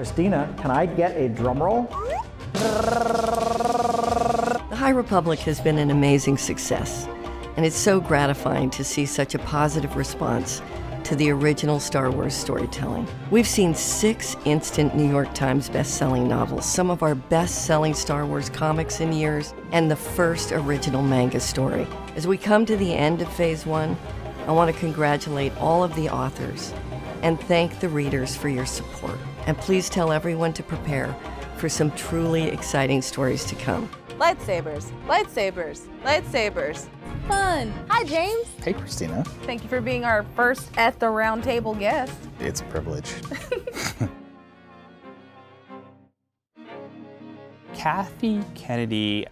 Christina, can I get a drum roll? The High Republic has been an amazing success, and it's so gratifying to see such a positive response to the original Star Wars storytelling. We've seen 6 instant New York Times best-selling novels, some of our best-selling Star Wars comics in years, and the first original manga story. As we come to the end of Phase 1, I want to congratulate all of the authors and thank the readers for your support. And please tell everyone to prepare for some truly exciting stories to come. Lightsabers, lightsabers, lightsabers. Fun. Hi, James. Hey, Christina. Thank you for being our first At the Round Table guest. It's a privilege. Kathleen Kennedy,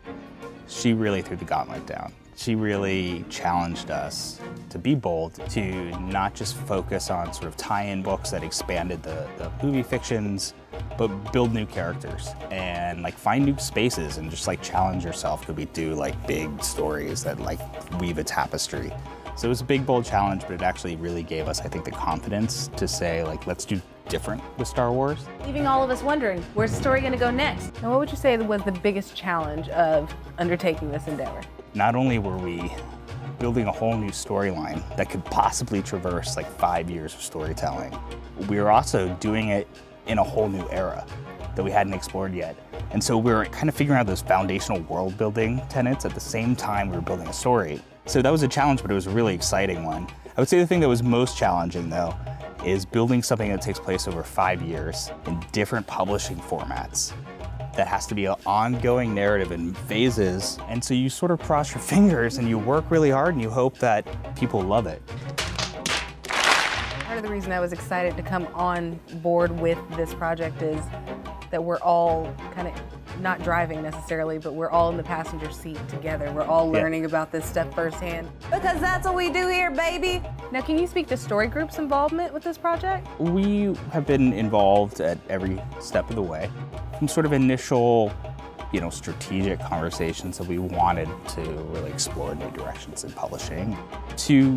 she really threw the gauntlet down. She really challenged us to be bold, to not just focus on sort of tie-in books that expanded the movie fictions, but build new characters and like find new spaces and just like challenge yourself. Could we do like big stories that like weave a tapestry? So it was a big, bold challenge, but it actually really gave us, I think, the confidence to say like, let's do different with Star Wars. Leaving all of us wondering, where's the story gonna go next? And what would you say was the biggest challenge of undertaking this endeavor? Not only were we building a whole new storyline that could possibly traverse like 5 years of storytelling, we were also doing it in a whole new era that we hadn't explored yet. And so we were kind of figuring out those foundational world building tenets at the same time we were building a story. So that was a challenge, but it was a really exciting one. I would say the thing that was most challenging though is building something that takes place over 5 years in different publishing formats. That has to be an ongoing narrative in phases. And so you sort of cross your fingers and you work really hard and you hope that people love it. Part of the reason I was excited to come on board with this project is that we're all kind of not driving necessarily, but we're all in the passenger seat together. We're all learning about this stuff firsthand. Because that's what we do here, baby. Now, can you speak to Story Group's involvement with this project? We have been involved at every step of the way. From sort of initial, you know, strategic conversations that we wanted to really explore new directions in publishing, to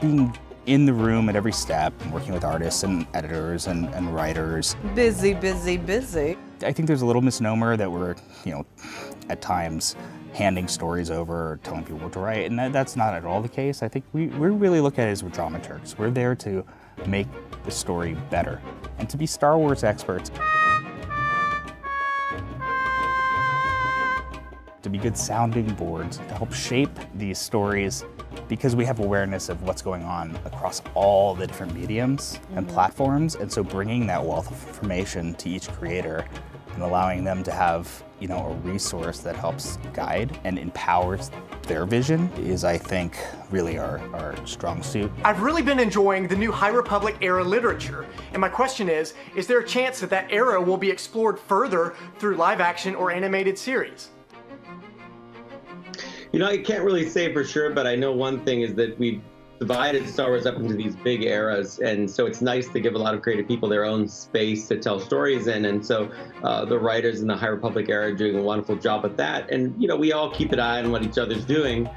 being in the room at every step and working with artists and editors and writers. Busy, busy, busy. I think there's a little misnomer that we're, you know, at times handing stories over or telling people what to write, and that's not at all the case. I think we really look at it as we're dramaturgs. We're there to make the story better and to be Star Wars experts. To be good sounding boards, to help shape these stories, because we have awareness of what's going on across all the different mediums and platforms, and so bringing that wealth of information to each creator and allowing them to have, you know, a resource that helps guide and empowers their vision is, I think, really our strong suit. I've really been enjoying the new High Republic era literature, and my question is there a chance that that era will be explored further through live action or animated series? You know, I can't really say for sure, but I know one thing is that we divided Star Wars up into these big eras, and so it's nice to give a lot of creative people their own space to tell stories in, and so the writers in the High Republic era are doing a wonderful job at that, and, you know, we all keep an eye on what each other's doing,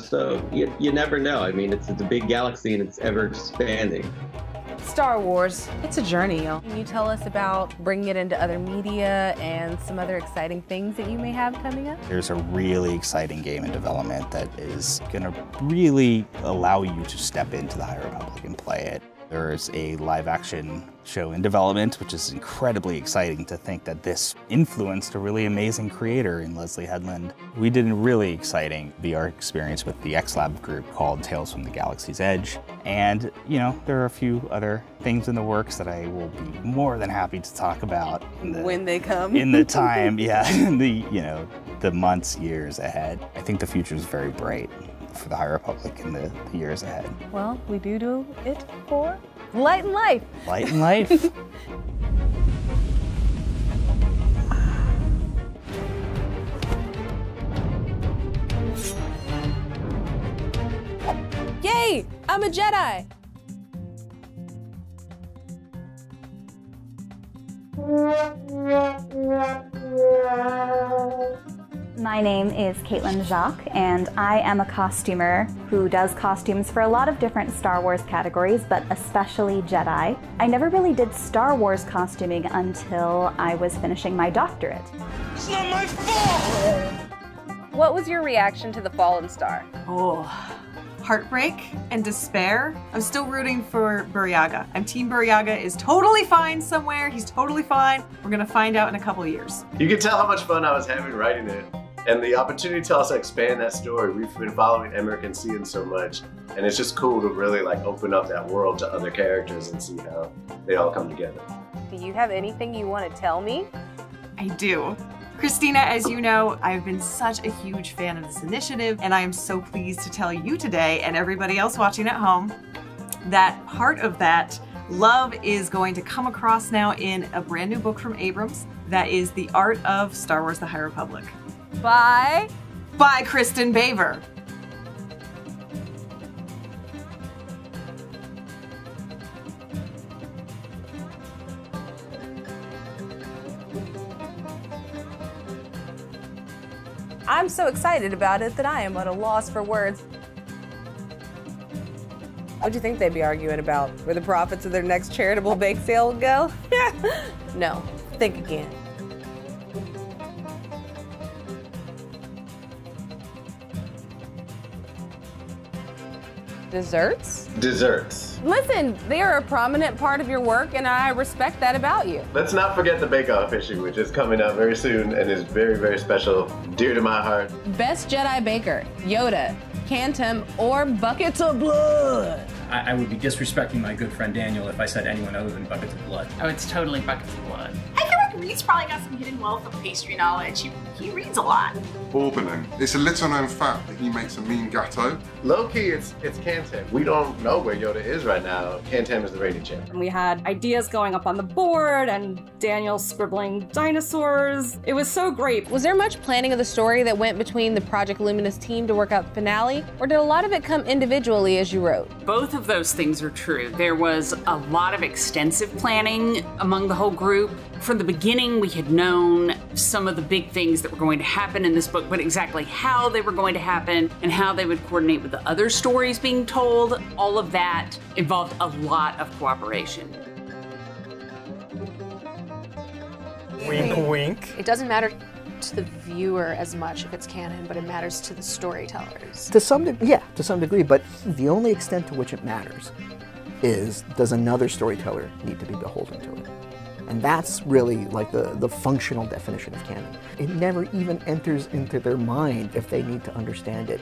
so you never know. I mean, it's a big galaxy, and it's ever expanding. Star Wars, it's a journey, y'all. Can you tell us about bringing it into other media and some other exciting things that you may have coming up? There's a really exciting game in development that is gonna really allow you to step into the High Republic and play it. There's a live action show in development, which is incredibly exciting to think that this influenced a really amazing creator in Leslie Headland. We did a really exciting VR experience with the X-Lab group called Tales from the Galaxy's Edge. And, you know, there are a few other things in the works that I will be more than happy to talk about. When they come. In the time, yeah, in the, you know, the months, years ahead. I think the future is very bright for the High Republic in the years ahead. Well, we do it for light and life. Light and life. Yay, I'm a Jedi. My name is Caitlin Jacques, and I am a costumer who does costumes for a lot of different Star Wars categories, but especially Jedi. I never really did Star Wars costuming until I was finishing my doctorate. It's not my fault! What was your reaction to the fallen star? Oh, heartbreak and despair. I'm still rooting for Buriaga. I'm Team Buriaga is totally fine somewhere. He's totally fine. We're gonna find out in a couple of years. You can tell how much fun I was having writing it. And the opportunity to also expand that story. We've been following Emerick and Cian so much, and it's just cool to really like open up that world to other characters and see how they all come together. Do you have anything you want to tell me? I do. Christina, as you know, I've been such a huge fan of this initiative, and I am so pleased to tell you today and everybody else watching at home that part of that love is going to come across now in a brand new book from Abrams that is The Art of Star Wars: The High Republic. By Kristen Baver. I'm so excited about it that I am at a loss for words. What do you think they'd be arguing about? Where the profits of their next charitable bake sale will go? No, think again. Desserts? Desserts. Listen, they are a prominent part of your work, and I respect that about you. Let's not forget the bake-off issue, which is coming up very soon and is very, very special, dear to my heart. Best Jedi Baker, Yoda, Cantum, or Buckets of Blood. I would be disrespecting my good friend Daniel if I said anyone other than Buckets of Blood. Oh, it's totally Buckets of Blood. I feel like Reed's probably got some hidden wealth of pastry knowledge. He reads a lot. Orbanon. It's a little-known fact that he makes a mean gatto. Low-key, it's Cantam. We don't know where Yoda is right now. Cantam is the rating champ. And we had ideas going up on the board and Daniel scribbling dinosaurs. It was so great. Was there much planning of the story that went between the Project Luminous team to work out the finale, or did a lot of it come individually as you wrote? Both of those things are true. There was a lot of extensive planning among the whole group. From the beginning, we had known some of the big things that were going to happen in this book, but exactly how they were going to happen and how they would coordinate with the other stories being told, all of that involved a lot of cooperation. Wink, wink. It doesn't matter to the viewer as much if it's canon, but it matters to the storytellers. To some degree, yeah, to some degree, but the only extent to which it matters is, does another storyteller need to be beholden to it? And that's really like the functional definition of canon. It never even enters into their mind if they need to understand it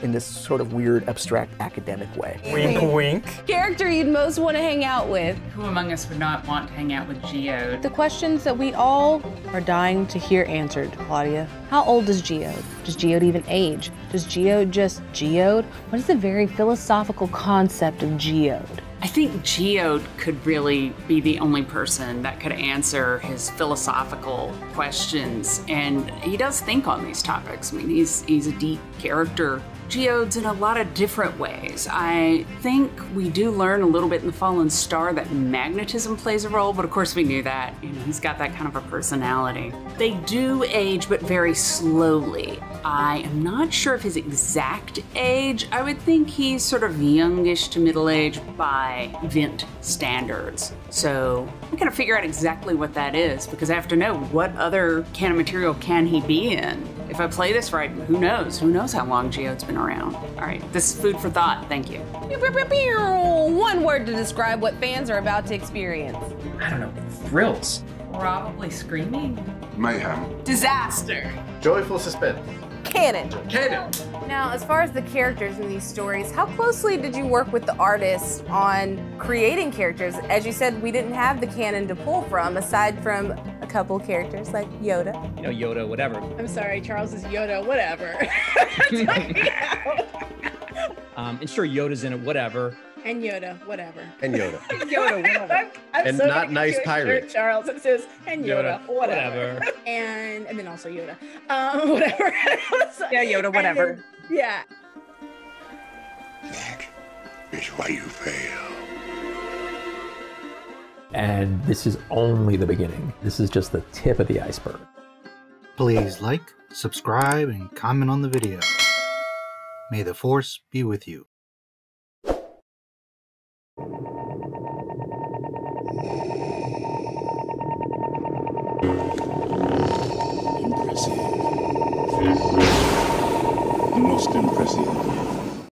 in this sort of weird, abstract, academic way. Wink, wink. Character you'd most want to hang out with. Who among us would not want to hang out with Geode? The questions that we all are dying to hear answered, Claudia. How old is Geode? Does Geode even age? Does Geode just Geode? What is the very philosophical concept of Geode? I think Geode could really be the only person that could answer his philosophical questions, and he does think on these topics. I mean, he's a deep character. Geodes in a lot of different ways. I think we do learn a little bit in The Fallen Star that magnetism plays a role, but of course we knew that. You know, he's got that kind of a personality. They do age, but very slowly. I am not sure of his exact age. I would think he's sort of youngish to middle-aged by event standards. So I'm gonna figure out exactly what that is, because I have to know what other canon material can he be in. If I play this right, who knows? Who knows how long Geode's been around? All right, this is food for thought. Thank you. One word to describe what fans are about to experience. I don't know. Thrills. Probably screaming. Mayhem. Disaster. Joyful suspense. Canon. Canon. Now, as far as the characters in these stories, how closely did you work with the artists on creating characters? As you said, we didn't have the canon to pull from, aside from a couple characters like Yoda. You know, Yoda, whatever. I'm sorry, Charles is Yoda, whatever. And sure, Yoda's in it, whatever. And Yoda, whatever. And Yoda. Yoda, whatever. I'm and so not nice pirate. Charles, it says, and Yoda, whatever. And then also Yoda, whatever. So, yeah, Yoda, whatever. Then, yeah. That is why you fail. And this is only the beginning. This is just the tip of the iceberg. Please like, subscribe, and comment on the video. May the Force be with you. Impressive. The most impressive.